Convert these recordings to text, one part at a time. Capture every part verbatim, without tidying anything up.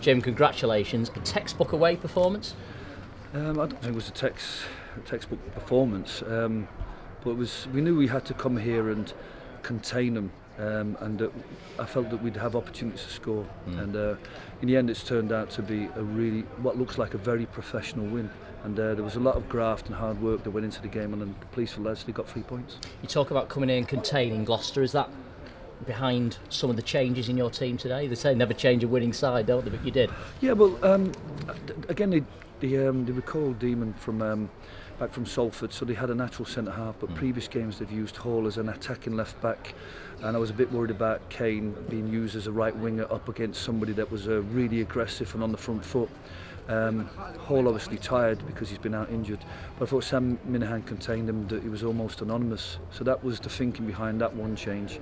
Jim, congratulations. A textbook away performance? Um, I don't think it was a text, textbook performance, um, but it was, we knew we had to come here and contain them, um, and uh, I felt that we'd have opportunities to score. Mm. And uh, in the end, it's turned out to be a really, what looks like a very professional win. And uh, there was a lot of graft and hard work that went into the game, and then the police for Leslie got three points. You talk about coming in and containing Gloucester. Is that behind some of the changes in your team today? They say never change a winning side, don't they? But you did. Yeah, well, um, again, they, they, um, they recalled Demon from um, back from Salford, so they had a natural centre half. But mm. previous games they've used Hall as an attacking left back, and I was a bit worried about Kane being used as a right winger up against somebody that was uh, really aggressive and on the front foot. Um, Hall obviously tired because he's been out injured, but I thought Sam Minahan contained him, that he was almost anonymous. So that was the thinking behind that one change.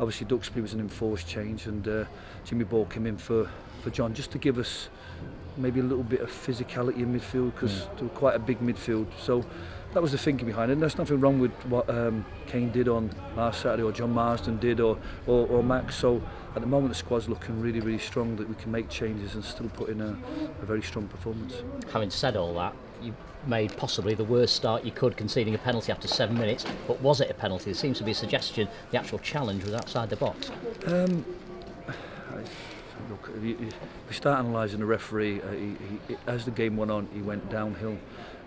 Obviously Duxbury was an enforced change, and uh, Jimmy Ball came in for, for John, just to give us maybe a little bit of physicality in midfield, because mm. they were quite a big midfield. So that was the thinking behind it, and there's nothing wrong with what um, Kane did on last Saturday, or John Marsden did, or, or, or Max. So at the moment the squad's looking really, really strong, that we can make changes and still put in a, a very strong performance. Having said all that, you made possibly the worst start you could, conceding a penalty after seven minutes, but was it a penalty? There seems to be a suggestion the actual challenge was outside the box. Um, I, Look, we start analysing the referee. Uh, he, he, as the game went on, he went downhill.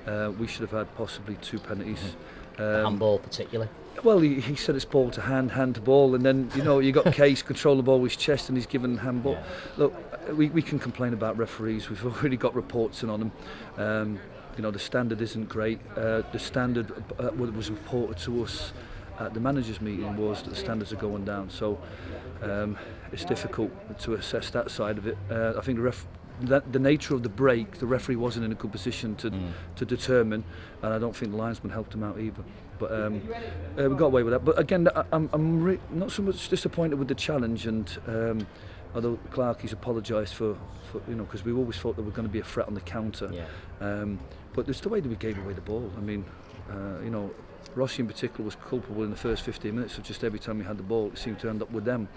Uh, we should have had possibly two penalties. Mm-hmm. um, Handball, particularly. Well, he, he said it's ball to hand, hand to ball, and then you know you got Case control the ball with his chest, and he's given handball. Yeah. Look, we, we can complain about referees. We've already got reports in on them. Um, you know the standard isn't great. Uh, the standard uh, what was reported to us at the managers' meeting was that the standards are going down, so um, it's difficult to assess that side of it. Uh, I think the, ref that, the nature of the break, the referee wasn't in a good position to mm. to determine, and I don't think the linesman helped him out either. But um, uh, we got away with that. But again, I, I'm, I'm re not so much disappointed with the challenge, and um, although Clarkie's apologised for, for, you know, because we always thought there were going to be a threat on the counter. Yeah. Um, but it's the way that we gave away the ball. I mean, uh, you know. Rossi in particular was culpable in the first fifteen minutes, so just every time we had the ball it seemed to end up with them.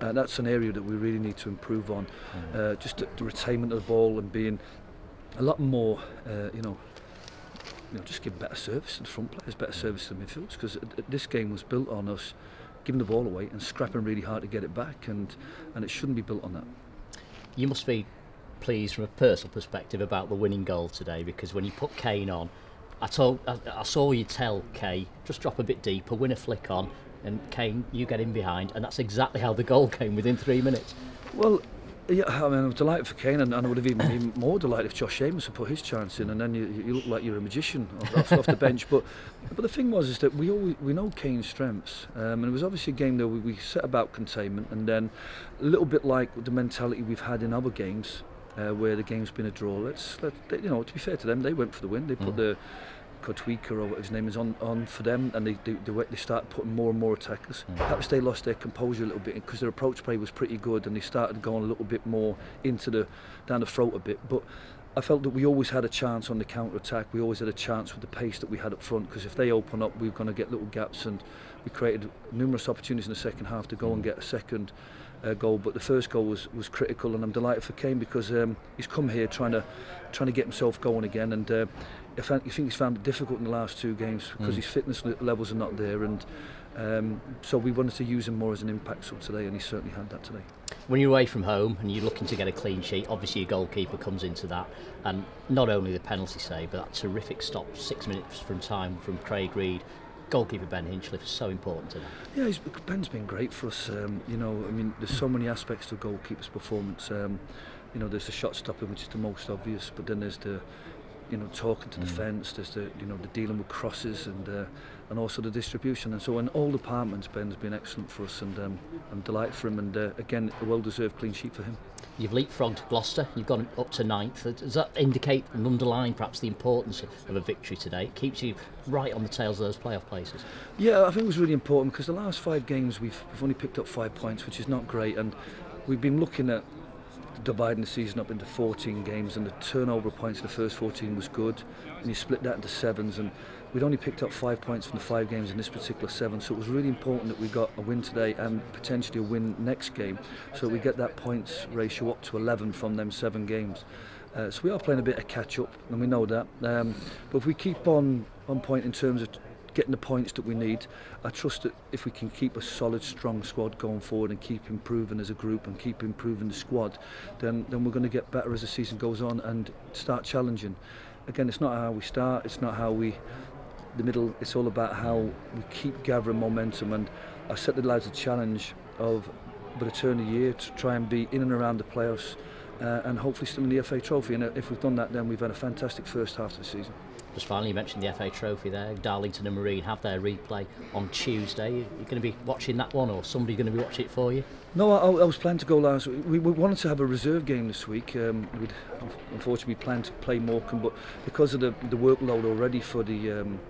Uh, that's an area that we really need to improve on, uh, just the, the retainment of the ball and being a lot more, uh, you know, you know, just give better service to the front players, better service to the midfielders, because this game was built on us giving the ball away and scrapping really hard to get it back, and, and it shouldn't be built on that. You must be pleased from a personal perspective about the winning goal today, because when you put Kane on, I, told, I, I saw you tell Kay, just drop a bit deeper, win a flick on, and Kane, you get in behind, and that's exactly how the goal came within three minutes. Well, yeah, I mean, I'm delighted for Kane, and, and I would have even been more delighted if Josh Sheamus had put his chance in, and then you, you look like you're a magician off, off the bench. But but the thing was is that we always, we know Kane's strengths, um, and it was obviously a game that we, we set about containment, and then a little bit like the mentality we've had in other games. Uh, where the game's been a draw, let's let, they, you know. To be fair to them, they went for the win. They put mm. the Kotwika or what his name is on on for them, and they they, they, they start putting more and more attackers. Mm. Perhaps they lost their composure a little bit because their approach play was pretty good, and they started going a little bit more into the down the throat a bit. But I felt that we always had a chance on the counter attack. We always had a chance with the pace that we had up front, because if they open up, we were going to get little gaps, and we created numerous opportunities in the second half to go and get a second. Uh, goal, but the first goal was was critical, and I'm delighted for Kane, because um, he's come here trying to trying to get himself going again, and uh, I think he's found it difficult in the last two games because mm. his fitness levels are not there, and um, so we wanted to use him more as an impact sub today, and he certainly had that today. When you're away from home and you're looking to get a clean sheet, obviously your goalkeeper comes into that, and not only the penalty save, but that terrific stop six minutes from time from Craig Reid. Goalkeeper Ben Hinchliffe is so important today. Yeah, he's, Ben's been great for us. Um, you know, I mean, there's so many aspects to a goalkeeper's performance. Um, you know, there's the shot stopping, which is the most obvious, but then there's the, you know, talking to mm. the fence. There's the, you know, the dealing with crosses, and uh, and also the distribution. And so in all departments, Ben's been excellent for us, and um, I'm delighted for him. And uh, again, a well-deserved clean sheet for him. You've leapfrogged Gloucester. You've gone up to ninth. Does that indicate and underline perhaps the importance of a victory today? It keeps you right on the tails of those playoff places. Yeah, I think it was really important, because the last five games we've, we've only picked up five points, which is not great, and we've been looking at dividing the season up into fourteen games, and the turnover points in the first fourteen was good, and you split that into sevens, and we'd only picked up five points from the five games in this particular seven, so it was really important that we got a win today and potentially a win next game, so we get that points ratio up to eleven from them seven games. Uh, so we are playing a bit of catch-up, and we know that, um, but if we keep on on point in terms of getting the points that we need, I trust that if we can keep a solid, strong squad going forward and keep improving as a group and keep improving the squad, then then we're going to get better as the season goes on and start challenging. Again, it's not how we start, it's not how we the middle, it's all about how we keep gathering momentum, and I set the lads a challenge of by the turn of the year to try and be in and around the playoffs, uh, and hopefully still in the F A Trophy, and if we've done that, then we've had a fantastic first half of the season. Just finally, you mentioned the F A Trophy there. Darlington and Marine have their replay on Tuesday. You're going to be watching that one, or somebody's going to be watching it for you? No, I, I was planning to go last week. We, we wanted to have a reserve game this week. Um, we'd unfortunately planned to play Morecambe, but because of the, the workload already for the um,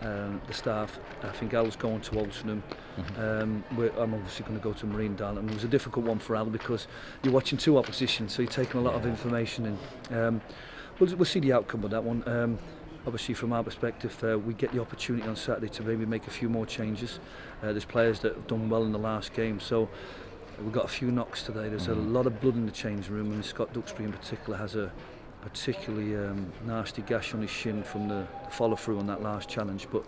uh, the staff, I think Al's going to Altrincham. Mm-hmm. um, I'm obviously going to go to Marine Darlington. It was a difficult one for Al because you're watching two oppositions, so you're taking a lot yeah. of information in. Um, we'll, we'll see the outcome of that one. Um, Obviously, from our perspective, uh, we get the opportunity on Saturday to maybe make a few more changes. Uh, there's players that have done well in the last game, so we've got a few knocks today. There's mm-hmm. a lot of blood in the change room, and Scott Duxbury in particular has a particularly um, nasty gash on his shin from the follow-through on that last challenge. But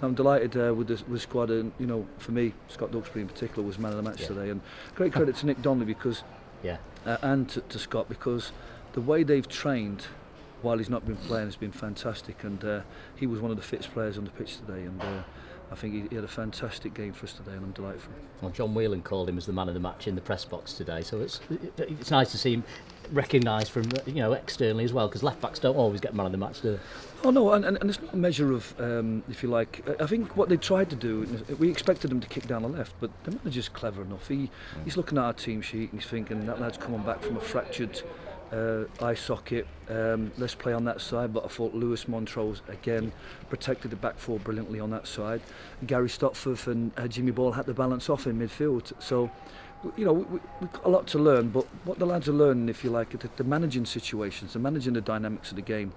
I'm delighted uh, with, the, with the squad, and you know, for me, Scott Duxbury in particular was man of the match yeah. today, and great credit to Nick Donnelly because, yeah, uh, and to, to Scott, because the way they've trained while he's not been playing has been fantastic, and uh, he was one of the fittest players on the pitch today, and uh, I think he, he had a fantastic game for us today, and I'm delighted for him. Well, John Whelan called him as the man of the match in the press box today, so it's it's nice to see him recognised from, you know, externally as well, because left backs don't always get man of the match, do they? Oh no, and, and it's not a measure of um, if you like. I think what they tried to do, we expected them to kick down the left, but the manager's clever enough. He he's looking at our team sheet and he's thinking that lad's coming back from a fractured Uh, eye socket, um, let's play on that side, but I thought Lewis Montrose again protected the back four brilliantly on that side. Gary Stopforth and uh, Jimmy Ball had the balance off in midfield, so you know, we, we've got a lot to learn, but what the lads are learning, if you like, the, the managing situations, the managing the dynamics of the game,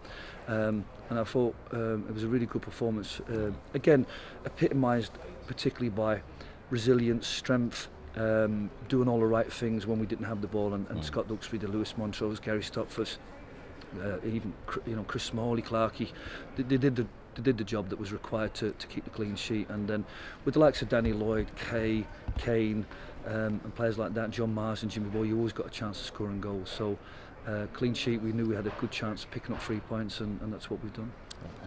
um, and I thought um, it was a really good performance, uh, again epitomised particularly by resilience, strength, Um, doing all the right things when we didn't have the ball, and, and mm. Scott Duxbury, the Lewis Montrose, Gary Stopforth, uh, even you know Chris Smalley, Clarkey, they, they did the they did the job that was required to, to keep the clean sheet, and then with the likes of Danny Lloyd, Kay, Kane, um, and players like that, John Marsden, Jimmy Boyle, you always got a chance of scoring goals. So uh, clean sheet, we knew we had a good chance of picking up three points, and, and that's what we've done.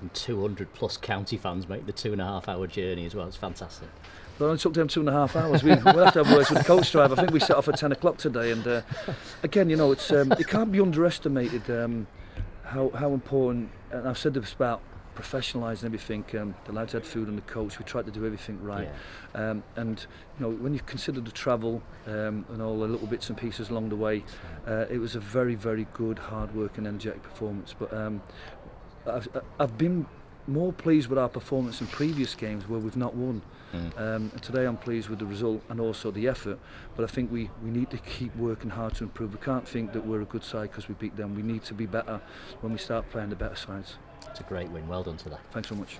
And two hundred plus county fans make the two and a half hour journey as well. It's fantastic. Well, it took them two and a half hours. We, we'll have to have words with the coach drive. I think we set off at ten o'clock today. And uh, again, you know, it's um, it can't be underestimated um, how how important. And I've said this about professionalising everything. Um, the lads had food and the coach. We tried to do everything right. Yeah. Um, and you know, when you consider the travel um, and all the little bits and pieces along the way, uh, it was a very very good, hard work and energetic performance. But um, I've, I've been more pleased with our performance in previous games where we've not won. Mm. Um, and today I'm pleased with the result and also the effort, but I think we, we need to keep working hard to improve. We can't think that we're a good side because we beat them. We need to be better when we start playing the better sides. It's a great win. Well done to that. Thanks so much.